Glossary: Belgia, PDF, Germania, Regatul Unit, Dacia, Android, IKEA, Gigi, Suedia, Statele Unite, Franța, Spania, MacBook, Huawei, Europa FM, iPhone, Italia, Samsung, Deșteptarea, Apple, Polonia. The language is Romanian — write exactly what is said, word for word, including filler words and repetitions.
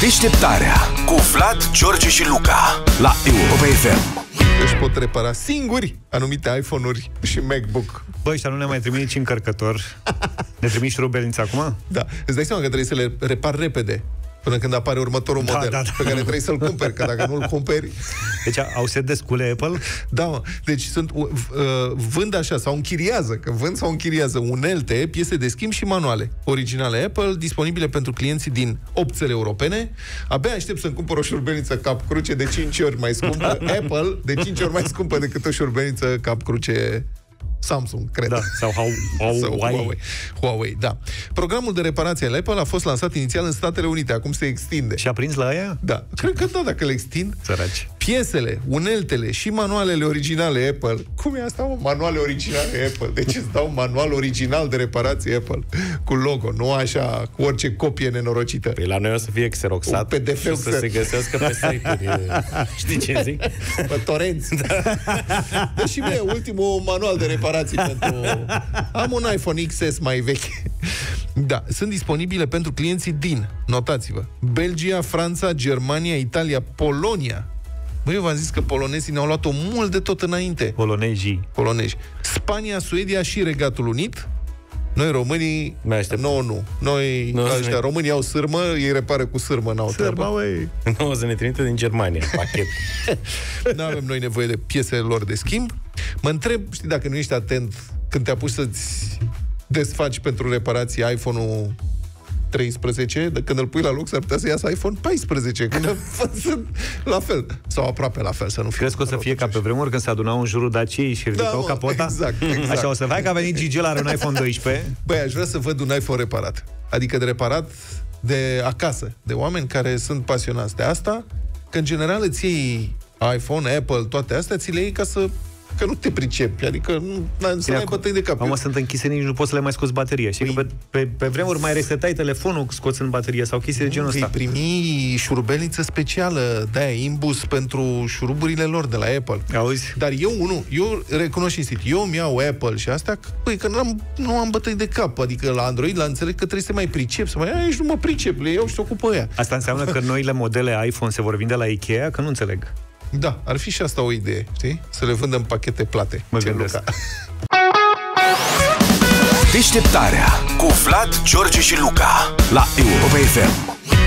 Deșteptarea cu Vlad, George și Luca la Europa F M. Își pot repara singuri anumite iPhone-uri și MacBook. Băi, ăștia nu ne mai trimit nici încărcător. Ne trimiți și rubelința acum? Da, îți dai seama că trebuie să le repar repede până când apare următorul da, model da, da. Pe care trebuie să-l cumperi, că dacă nu-l cumperi... Deci au set de scule Apple? Da, mă. Deci sunt, uh, vând așa, sau închiriază, că vând sau închiriază unelte, piese de schimb și manuale originale Apple, disponibile pentru clienții din opt țări europene. Abia aștept să-mi cumpăr o șurbeniță cap-cruce de cinci ori mai scumpă Apple, de cinci ori mai scumpă decât o șurbeniță cap-cruce Samsung, cred. Da, sau Huawei. Sau Huawei. Huawei, da. Programul de reparație al Apple a fost lansat inițial în Statele Unite, acum se extinde. Și a prins la aia? Da. Cred că da, dacă le extind. Săraci. Piesele, uneltele și manualele originale Apple. Cum e asta, mă? Manuale originale Apple. Deci îți dau manual original de reparație Apple. Cu logo, nu așa, cu orice copie nenorocită. Păi la noi o să fie xeroxat. P D F să xer... se găsească pe site-uri. Știi ce zic? Pe torenți. Da. Deci și mie, ultimul manual de reparație pentru... Am un iPhone X S mai vechi. Da, sunt disponibile pentru clienții din, notați-vă, Belgia, Franța, Germania, Italia, Polonia. Băi, eu v-am zis că polonezii ne-au luat-o mult de tot înainte. Polonezii. Polonezi. Spania, Suedia și Regatul Unit. Noi românii, nouă nu. Noi, no, ăștia, ne... românii au sârmă, ei repară cu sârmă, n-au treabă. Nu, o să ne trimite din Germania, pachet. Nu avem noi nevoie de piesele lor de schimb. Mă întreb, știi, dacă nu ești atent când te apuci să-ți desfaci pentru reparații iPhone-ul treisprezece, când îl pui la loc, s-ar putea să iasă iPhone paisprezece, când sunt la fel, sau aproape la fel, să nu fie. Crezi că o să fie ca pe vremuri când se adunau în jurul Daciei și ridicau da, capota? Exact, exact. Așa, o să fac că a venit Gigi, la un iPhone doisprezece. Băi, aș vrea să văd un iPhone reparat. Adică de reparat de acasă, de oameni care sunt pasionați de asta, că în general îți iei iPhone, Apple, toate astea, ți le iei ca să... că nu te pricepi, adică nu, să n-ai bătăi de cap. Am sunt închise, nici nu poți să le mai scoți bateria. Știi că pe, pe, pe vremuri mai resetai telefonul scoțând bateria sau chestii de genul ăsta. Vei primi șurubeliță specială, de-aia, imbus pentru șuruburile lor de la Apple. Auzi? Dar eu nu, eu recunosc și sit, eu îmi iau Apple și astea, păi, că n-am, nu am bătăi de cap. Adică la Android la înțeleg că trebuie să mai pricep, să mai aici nu mă pricep, le iau și ocup aia. Asta înseamnă că noile modele iPhone se vor vinde la IKEA, că nu înțeleg. Da, ar fi și asta o idee, știi? Să le vândem pachete plate. Mă gândesc. Deșteptarea cu Vlad, George și Luca la Europa F M.